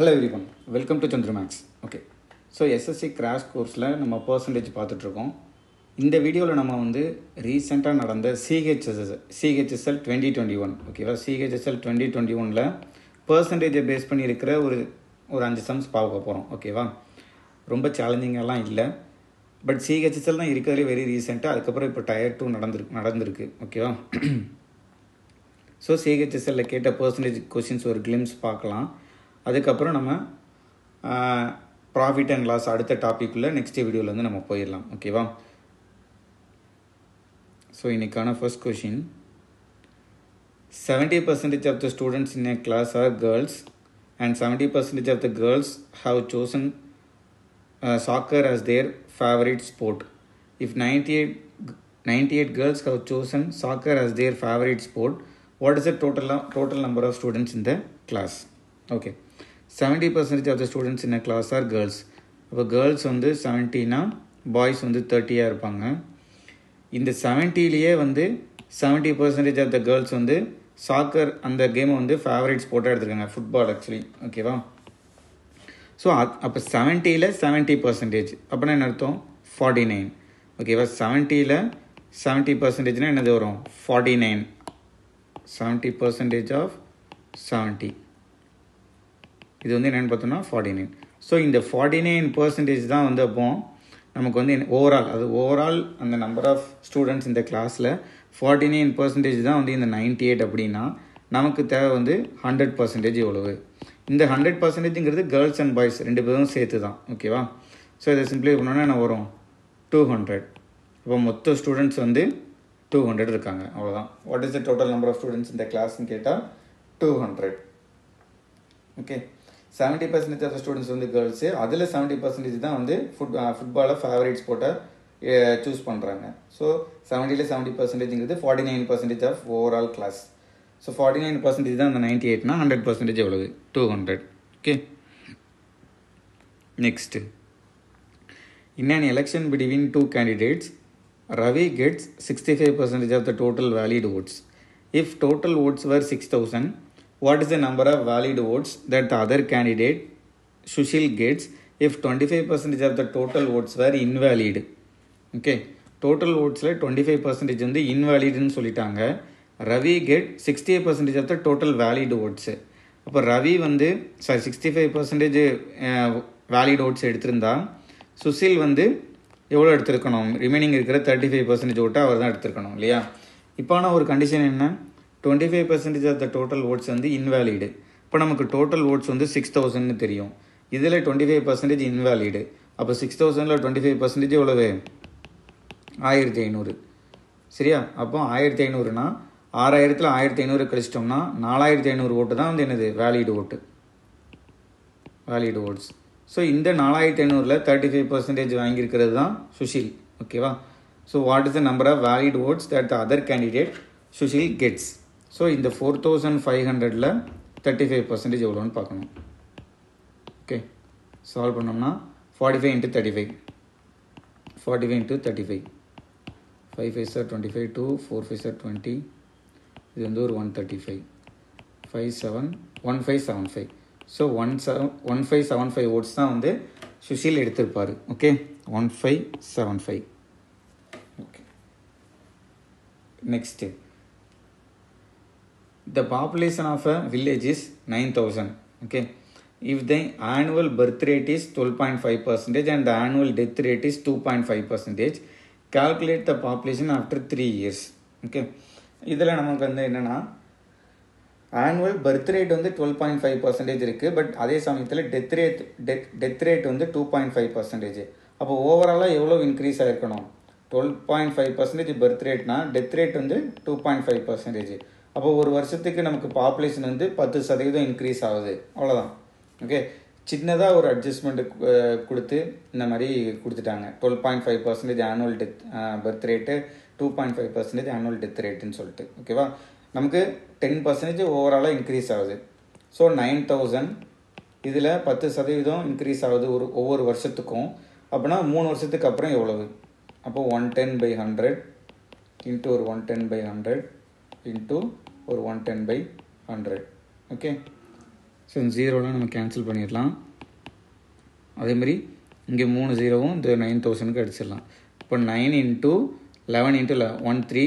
Hello everyone, welcome to Chandru maths. Okay, so SSC crash கோர்ஸில் நம்ம percentage பார்த்துட்ருக்கோம். இந்த வீடியோவில் நம்ம வந்து ரீசெண்டாக நடந்த சிஹெச்எஸ்எல் 2021, ஓகேவா, சிஹெச்எஸ்எல் 2021ல் பர்சன்டேஜை பேஸ் பண்ணி இருக்கிற ஒரு 5 சம்ஸ் பார்க்க போகிறோம். ஓகேவா, ரொம்ப சேலஞ்சிங்கெல்லாம் இல்லை, பட் சிஹெச்எஸ்எல் தான் இருக்கிறதுலே வெரி ரீசெண்டாக. அதுக்கப்புறம் இப்போ டயர் 2 நடந்திருக்கு. ஓகேவா, ஸோ சிஹெச்எஸ்எல்ல கேட்ட பர்சன்டேஜ் கொஷின்ஸ் ஒரு கிளிம்ஸ் பார்க்கலாம். அதுக்கப்புறம் நம்ம ப்ராஃபிட் அண்ட் லாஸ் அடுத்த டாப்பிக்குள்ளே நெக்ஸ்ட் வீடியோவில் வந்து நம்ம போயிடலாம். ஓகேவா, ஸோ இன்றைக்கான first question, 70% of the students in a class are girls and 70% of the girls have chosen soccer as their favourite sport. If 98 girls have chosen soccer as their favourite sport, what is the total number of students in the class? Okay, 70% of the students in a class are girls. அப்போ girls வந்து 70னா boys வந்து 30யாக இருப்பாங்க. இந்த 70லேயே வந்து 70% of the girls வந்து soccer அந்த கேமை வந்து ஃபேவரட் ஸ்போர்ட்டாக எடுத்துருக்காங்க, ஃபுட்பால் ஆக்சுவலி. ஓகேவா, ஸோ அப்போ 70ல் 70%, அப்படின்னா என்ன அர்த்தம்? 49. ஓகேவா, 70ல் 70%னா என்னது வரும்? 49. 70% ஆஃப் 70, இது வந்து என்னென்னு பார்த்தோம்னா 49. ஸோ இந்த 49% தான் வந்து அப்போ நமக்கு வந்து ஓவரால், அது ஓவரால் அந்த நம்பர் ஆஃப் ஸ்டூடெண்ட்ஸ் இந்த கிளாஸில் 49% தான் வந்து இந்த 98. அப்படின்னா நமக்கு தேவை வந்து 100% எவ்வளவு? இந்த 100%ங்கிறது கேர்ள்ஸ் அண்ட் பாய்ஸ் ரெண்டு பேரும் சேர்த்து தான். ஓகேவா, ஸோ இதை சிம்பிளை பண்ணோன்னா என்ன வரும்? 200. இப்போ மொத்த ஸ்டூடெண்ட்ஸ் வந்து 200 இருக்காங்க, அவ்வளோதான். What is the total number of students இந்த கிளாஸ்ன்னு கேட்டால் 200. ஓகே, 70% ஆஃப் ஸ்டூடெண்ட்ஸ் வந்து கேர்ள்ஸு, அதில் 70% தான் வந்து ஃபுட்பாலை ஃபேவரட் ஸ்போர்ட்டாக சூஸ் பண்ணுறாங்க. ஸோ 70ல் 70%ங்கிறது 49% ஆஃப் ஓவரால் கிளாஸ். ஸோ 49% தான் அந்த 98னா 100% எவ்வளவு? 200. Okay, next, in an election between 2 candidates, Ravi gets 65% of the total valid votes. If total votes were 6000, what is the number of valid votes that the other candidate Sushil gets if 25% of the total votes were invalid? Okay, total votes la 25% undu invalid nu solitaanga. Ravi get 65% of the total valid votes. Appo Ravi vandu 65% valid votes eduthirinda, Sushil vandu evlo eduthirukanum? remaining irukra 35% vote avar dhaan eduthirukanum illaya. Ipana or condition enna? 25% of the total votes வந்து invalid. இப்போ நமக்கு total votes வந்து 6000ன்னு தெரியும். இதில் 25% invalid. அப்போ 6000ல் 25% எவ்வளவு? 1500. சரியா, அப்போ 1500னா 6000ல் 1500 கழிச்சிட்டோம்னா 4500 ஓட்டு தான் வந்து என்னது? வேலிடு ஓட்டு, வேலிடு ஓட்ஸ். ஸோ இந்த 4500ல் 35% வாங்கியிருக்கிறது தான் சுஷில். ஓகேவா, so what is the number of valid votes that the other candidate Sushil gets? So இந்த 4500ல் 35% எவ்வளோன்னு பார்க்கணும். ஓகே, சால்வ் பண்ணோம்னா 45 × 35, 45 × 35, 5 5s are 25, 2 4 5s are 20, இது வந்து ஒரு 135, 5 7 1575. ஸோ 1575 ஓட்ஸ் தான் வந்து சுஷில் எடுத்திருப்பார். Okay, 1575. Okay, next, the population of a village is 9000. Okay, if the annual birth rate is 12.5% and the annual death rate is 2.5%, calculate the population after 3 years. okay, idala namakku vandha enna na annual birth rate vandu 12.5% irukku, but adhe samayathila death rate vandu 2.5%. appo overall ah evlo increase aayirkanum? 12.5% birth rate na death rate vandu 2.5%. அப்போ ஒரு வருஷத்துக்கு நமக்கு population வந்து 10% increase ஆகுது, அவ்வளோதான். Okay, சின்னதாக ஒரு adjustment கொடுத்து இந்த மாதிரி கொடுத்துட்டாங்க. 12.5% annual death birth rate, 2.5% annual death ரேட்டுன்னு சொல்லிட்டு. ஓகேவா, நமக்கு 10% ஓவராலாக இன்க்ரீஸ் ஆகுது. ஸோ 9000, இதில் 10% இன்க்ரீஸ் ஆகுது ஒவ்வொரு வருஷத்துக்கும். அப்படின்னா 3 வருஷத்துக்கு அப்புறம் எவ்வளவு? அப்போ 110/100 இன்ட்டு ஒரு 110/100 இன்ட்டு ஒரு 110/100. ஓகே, ஸோ இந்த ஜீரோலாம் நம்ம கேன்சல் பண்ணிடலாம். அதேமாதிரி இங்கே 3 ஜீரோவும் இந்த 9000க்கு அடிச்சிடலாம். இப்போ 9 × 11 × 1 3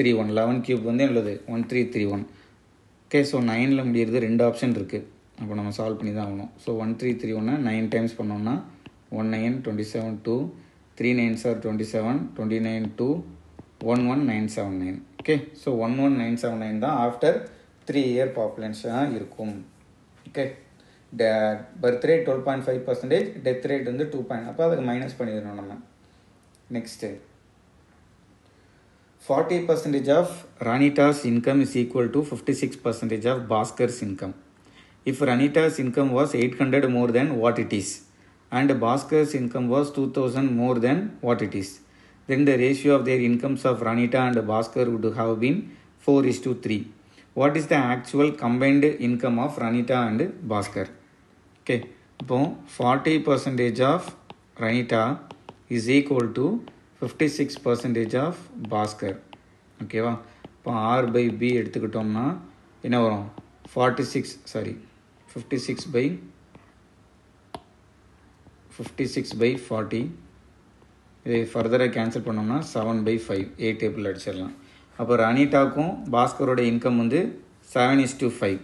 3 1 11 ³ வந்து என்னது 1331. ஓகே, ஸோ 9ல் முடிகிறது 2 ஆப்ஷன் இருக்குது. அப்போ நம்ம சால்வ் பண்ணி தான் ஆகணும். ஸோ 1331 9 டைம்ஸ் பண்ணோம்னா 19 27 2 39 சார் 27 29 2 11979. ஓகே, ஸோ 11979 தான் ஆஃப்டர் 3 இயர் பாப்புலேஷனாக இருக்கும். Okay, birth rate 12.5%, death rate வந்து 2. அப்போ அதுக்கு மைனஸ் பண்ணிடணும் நம்ம. Next, 40% of Ranita's income is equal to 56% of Bhaskar's income. If Ranita's income was 800 more than what it is and Bhaskar's income was 2000 more than what it is, then the ratio of their incomes of Ranita and Bhaskar would have been 4:3. What is the actual combined income of Ranita and Bhaskar? Okay, இப்போ 40% of Ranita is equal to 56% of Bhaskar. ஓகேவா, இப்போ R/B எடுத்துக்கிட்டோம்னா என்ன வரும்? 56 by 40. இதை ஃபர்தராக cancel பண்ணோம்னா 7 by 5, 8 table அடிச்சிடலாம். அப்போ ரனிட்டாக்கும் பாஸ்கரோட இன்கம் வந்து 7:5.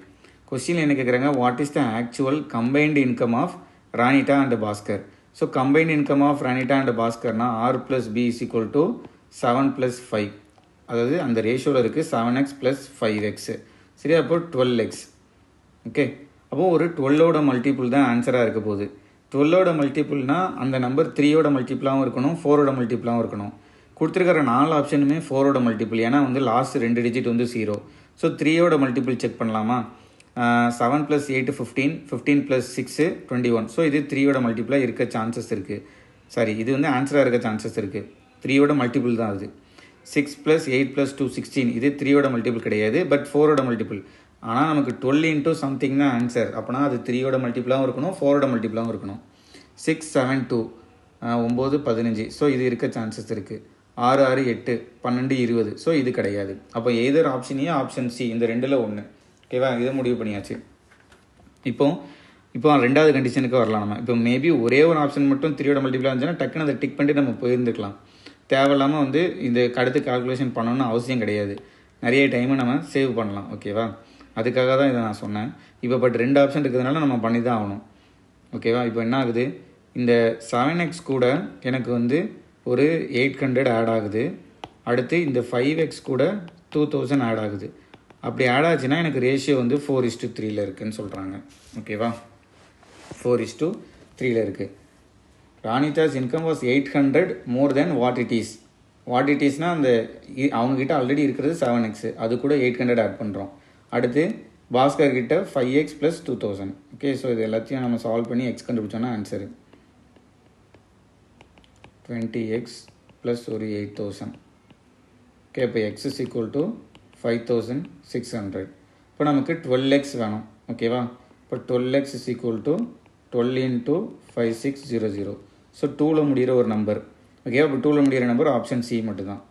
கொஸ்டின் என்ன கேட்குறாங்க? What is the actual combined income of Ranita and Bhaskar? So combined income of Ranita and பாஸ்கர்னா R + B = 7 + 5. அதாவது அந்த ரேஷியோவில் இருக்குது 7x + 5x. சரி, அப்போ 12x. ஓகே, அப்போது ஒரு 12ஓட மல்டிபிள் தான் ஆன்சராக இருக்க போகுது. 12ஓட மல்டிபிள்னால் அந்த நம்பர் 3யோட மல்டிபிளாகவும் இருக்கணும், 4ஓட மல்டிபிளாகவும் இருக்கணும். கொடுத்துருக்கிற 4 ஆப்ஷனுமே 4ஓட மல்டிபிள், ஏன்னா வந்து லாஸ்ட் 2 டிஜிட் வந்து 0. ஸோ 3யோட மல்டிபிள் செக் பண்ணலாமா? 7 + 8 15, 15 + 6 21. ஸோ இது 3யோட மல்டிபிளாக இருக்க சான்சஸ் இருக்குது. சாரி, இது வந்து ஆன்சராக இருக்க சான்சஸ் இருக்குது. 3யோட மல்டிபிள் தான் அது. 6 + 8 + 2 16, இது 3யோட மல்டிபிள் கிடையாது, பட் 4ஓட மல்டிபிள். ஆனால் நமக்கு 12 × சம்திங் தான் ஆன்சர். அப்போனா அது 3யோட மல்டிபிளாகவும் இருக்கணும், 4ஓட மல்டிபிளாகவும் இருக்கணும். 6 7 2, 9 15. ஸோ இது இருக்க சான்சஸ் இருக்குது. 6 6 8 12 20. ஸோ இது கிடையாது. அப்போ எதர் ஆப்ஷனே ஆப்ஷன் சி, இந்த 2ல் 1. ஓகேவா, இதை முடிவு பண்ணியாச்சு. இப்போ 2வது கண்டிஷனுக்கு வரலாம் நம்ம. இப்போ மேபி ஒரே ஒரு ஆப்ஷன் மட்டும் 3யோட மல்டிபிளாக இருந்துச்சுன்னா டக்குன்னு அதை டிக் பண்ணிட்டு நம்ம போயிருந்துக்கலாம். தேவையில்லாமல் வந்து இந்த கடுத்து கால்குலேஷன் பண்ணணும்னு அவசியம் கிடையாது. நிறைய டைமை நம்ம சேவ் பண்ணலாம். ஓகேவா, அதுக்காக தான் இதை நான் சொன்னேன். இப்போ பட் 2 ஆப்ஷன் இருக்கிறதுனால நம்ம பண்ணி தான் ஆகணும். ஓகேவா, இப்போ என்ன ஆகுது? இந்த 7x கூட எனக்கு வந்து ஒரு 800 ஆட் ஆகுது. அடுத்து இந்த 5x கூட 2000 ஆட் ஆகுது. அப்படி ஆட் ஆச்சுன்னா எனக்கு ரேஷியோ வந்து 4:3 இருக்குதுன்னு சொல்கிறாங்க. ஓகேவா, 4:3 இருக்குது. Ranita's income was 800 more than what it is. What it இஸ்னால் அந்த அவங்ககிட்ட ஆல்ரெடி இருக்கிறது 7x, அது கூட 800 ஆட் பண்ணுறோம். அடுத்து பாஸ்கர் கிட்ட 5x + 2000. ஓகே, ஸோ இது எல்லாத்தையும் நம்ம சால்வ் பண்ணி எக்ஸ் கண்டுபிடிச்சோன்னா ஆன்சரு 20x + ஒரு 8000. ஓகே, இப்போ x = 5600. இப்போ நமக்கு 12x வேணும். ஓகேவா, இப்போ 12x = 12 × 5600. ஸோ 2ல் முடிகிற ஒரு நம்பர். ஓகேவா, இப்போ 2ல் முடிகிற நம்பர் ஆப்ஷன் சி மட்டும்தான்.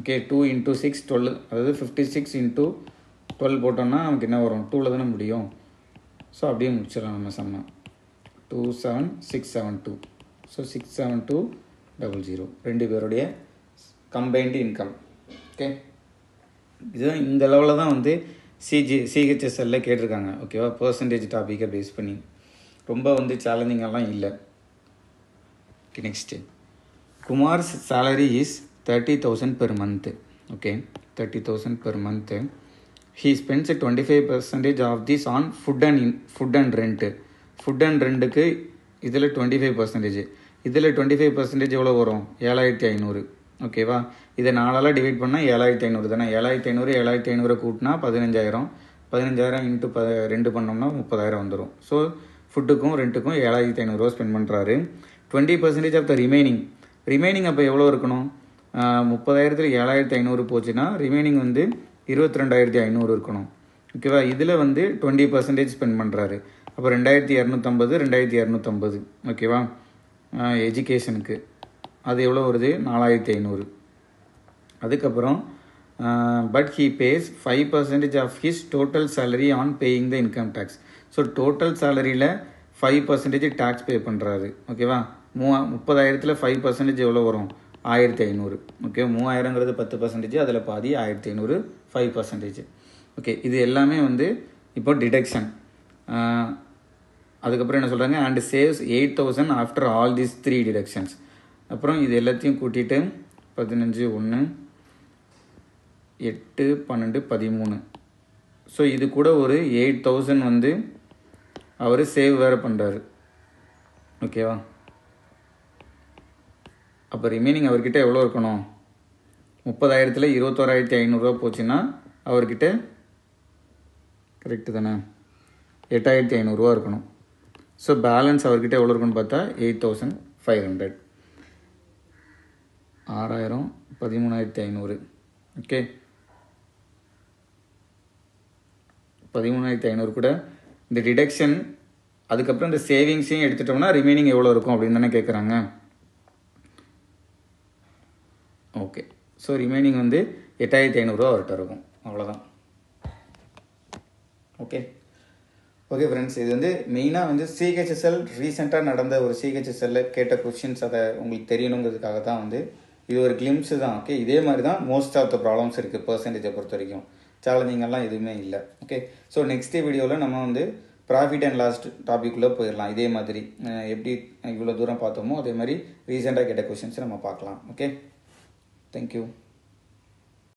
ஓகே, 2 × 6 12, அதாவது 56 × 12 போட்டோம்னா நமக்கு என்ன வரும்? 2ல் தானே முடியும். ஸோ அப்படியே முடிச்சிடலாம் நம்ம சம்மா. 2 7 6 7 2. ஸோ 6 7 2 00, 2 பேருடைய கம்பைன்டு இன்கம். ஓகே, இதுதான் இந்த லெவலில் தான் வந்து CHSL கேட்டிருக்காங்க. ஓகேவா, பர்சன்டேஜ் டாப்பிக்கை பேஸ் பண்ணி ரொம்ப வந்து சேலஞ்சிங்கெல்லாம் இல்லை. Okay, next, Kumar's salary is 30,000 per month. Okay, 30,000 per month. He spends 25% of this on food and rent. Food and ரெண்ட்டுக்கு இதில் 25%, இதில் 25% எவ்வளோ வரும்? 7500. ஓகேவா, இதை 4ஆல் டிவைட் பண்ணால் 7500 தானே. 7500 கூட்டினா 15000. 15000 × 2 பண்ணோம்னா 30000 வந்துடும். ஸோ ஃபுட்டுக்கும் ரெண்ட்டுக்கும் 7500 ஸ்பெண்ட் பண்ணுறாரு. 20% ஆஃப் த ரிமைனிங் அப்போ எவ்வளோ இருக்கணும்? 30000ல் 7500 போச்சுன்னா ரிமைனிங் வந்து 22500 இருக்கணும். ஓகேவா, இதில் வந்து 20% ஸ்பெண்ட் பண்ணுறாரு. அப்போ 2250. ஓகேவா, எஜுகேஷனுக்கு அது எவ்வளோ வருது? 4500. அதுக்கப்புறம் but he pays 5% of his total salary on paying the income tax. So total சேலரியில் 5% டேக்ஸ் பே பண்ணுறாரு. ஓகேவா, 30,000 5% எவ்வளோ வரும்? 1,500. ஓகே, 3,000ங்கிறது 10%, அதில் பாதி 1,500, 5%. ஓகே, இது எல்லாமே வந்து இப்போ டிடக்ஷன். அதுக்கப்புறம் என்ன சொல்கிறாங்க, and saves 8,000 after all these 3 deductions. அப்புறம் இது எல்லாத்தையும் கூட்டிகிட்டு 15, 1, 8, 12, 13. ஸோ இது கூட ஒரு 8,000 வந்து அவர் சேவ் வேறு பண்ணுறாரு. ஓகேவா, அப்போ ரிமைனிங் அவர்கிட்ட எவ்வளோ இருக்கணும்? 30,000 21,500 போச்சுன்னா அவர்கிட்ட கரெக்டு தானே 8,500 இருக்கணும். ஸோ பேலன்ஸ் அவர்கிட்ட எவ்வளோ இருக்குன்னு பார்த்தா 8,500, 6,000, 13,500. ஓகே, 13,500 கூட இந்த டிடக்ஷன் அதுக்கப்புறம் இந்த சேவிங்ஸையும் எடுத்துட்டோம்னா ரிமைனிங் எவ்வளோ இருக்கும் அப்படின்னு தானே கேட்குறாங்க. ஓகே, ஸோ ரிமைனிங் வந்து 8,500 அவர்கிட்ட இருக்கும். அவ்வளோதான். ஓகே ஓகே ஃப்ரெண்ட்ஸ், இது வந்து மெயினாக வந்து சிஹெச்எஸ்எல் ரீசெண்டாக நடந்த ஒரு சிஹெச்எஸ்எல்ல கேட்ட கொஸ்டின்ஸ், அதை உங்களுக்கு தெரியணுங்கிறதுக்காக தான் வந்து இது ஒரு கிளிம்ஸு தான். ஓகே, இதே மாதிரி தான் மோஸ்ட் ஆஃப் த ப்ராப்ளம்ஸ் இருக்குது பெர்சன்டேஜை பொறுத்த வரைக்கும். சேலஞ்சிங்கெல்லாம் எதுவுமே இல்லை. ஓகே, ஸோ நெக்ஸ்ட் வீடியோவில் நம்ம வந்து ப்ராஃபிட் அண்ட் லாஸ் டாபிக்குள்ளே போயிடலாம். இதே மாதிரி எப்படி இவ்வளோ தூரம் பார்த்தோமோ அதே மாதிரி ரீசெண்டாக கேட்ட கொஸ்டின்ஸ் நம்ம பார்க்கலாம். Okay, thank you.